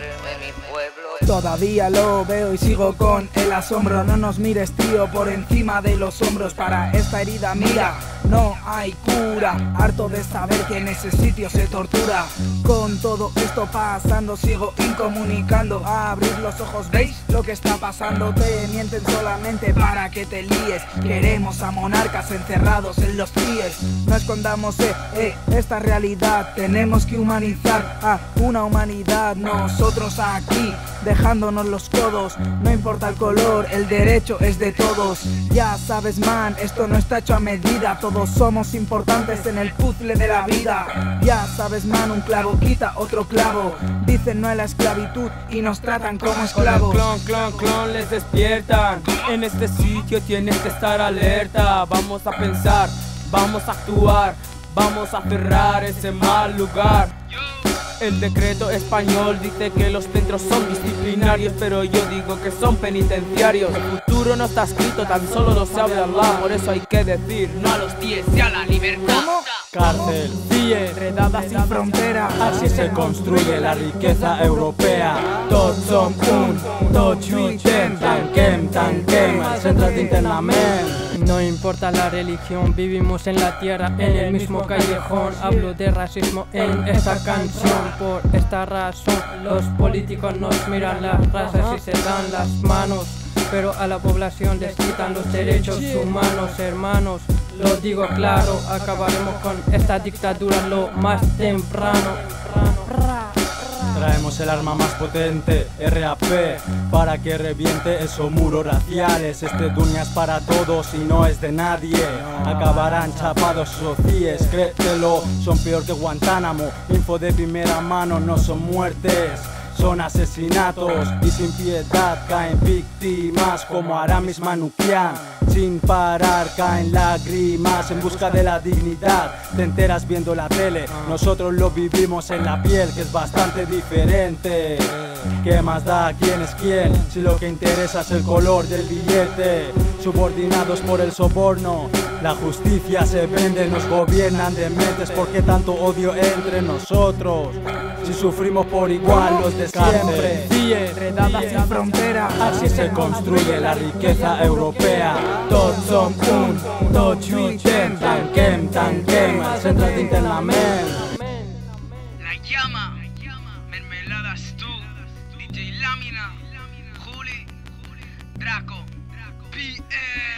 moverme mi pueblo. Todavía lo veo y sigo con el asombro. No nos mires, tío, por encima de los hombros. Para esta herida, mira, no hay cura. Harto de saber que en ese sitio se tortura. Con todo esto pasando, sigo incomunicando. Abrir los ojos, ¿veis lo que está pasando? Te mienten solamente para que te líes. Queremos a monarcas encerrados en los CIES. No escondamos esta realidad. Tenemos que humanizar a una humanidad. Nosotros aquí, dejándonos los codos. No importa el color, el derecho es de todos. Ya sabes, man, esto no está hecho a medida. Todos somos importantes en el puzzle de la vida. Ya sabes, man, un clavo quita otro clavo. Dicen no a la esclavitud y nos tratan como esclavos. Clon, clon, clon, les despiertan. En este sitio tienes que estar alerta. Vamos a pensar, vamos a actuar, vamos a aferrar ese mal lugar. El decreto español dice que los centros son disciplinarios, pero yo digo que son penitenciarios. El futuro no está escrito, tan solo lo sabe Allah. Por eso hay que decir no a los CIES y a la libertad. Cárcel, CIES, redadas sin frontera. Así se construye la riqueza europea. Tots som un, tots lluitem, tanquem els centres d'internament. No importa la religión, vivimos en la tierra, en el mismo callejón. Hablo de racismo en esta canción. Por esta razón, los políticos nos miran las razas y se dan las manos, pero a la población les quitan los derechos humanos, hermanos. Lo digo claro, acabaremos con esta dictadura lo más temprano. Traemos el arma más potente, RAP, para que reviente esos muros raciales. Este dunia es para todos y no es de nadie. Acabarán chapados esos CIES, créetelo, son peor que Guantánamo. Info de primera mano, no son muertes, son asesinatos y sin piedad caen víctimas como Aramis Manoukian. Sin parar caen lágrimas en busca de la dignidad. Te enteras viendo la tele, nosotros lo vivimos en la piel, que es bastante diferente. ¿Qué más da quién es quién si lo que interesa es el color del billete? Subordinados por el soborno, la justicia se vende, nos gobiernan dementes. ¿Por qué tanto odio entre nosotros si sufrimos por igual los de siempre? CIES, redadas sin frontera. Así se construye la riqueza europea. Tots som un, tots lluitem, tanquem els centres d'internament. La Llama, mermeladas tú, DJ Lamina, Juli, Drako, P.E.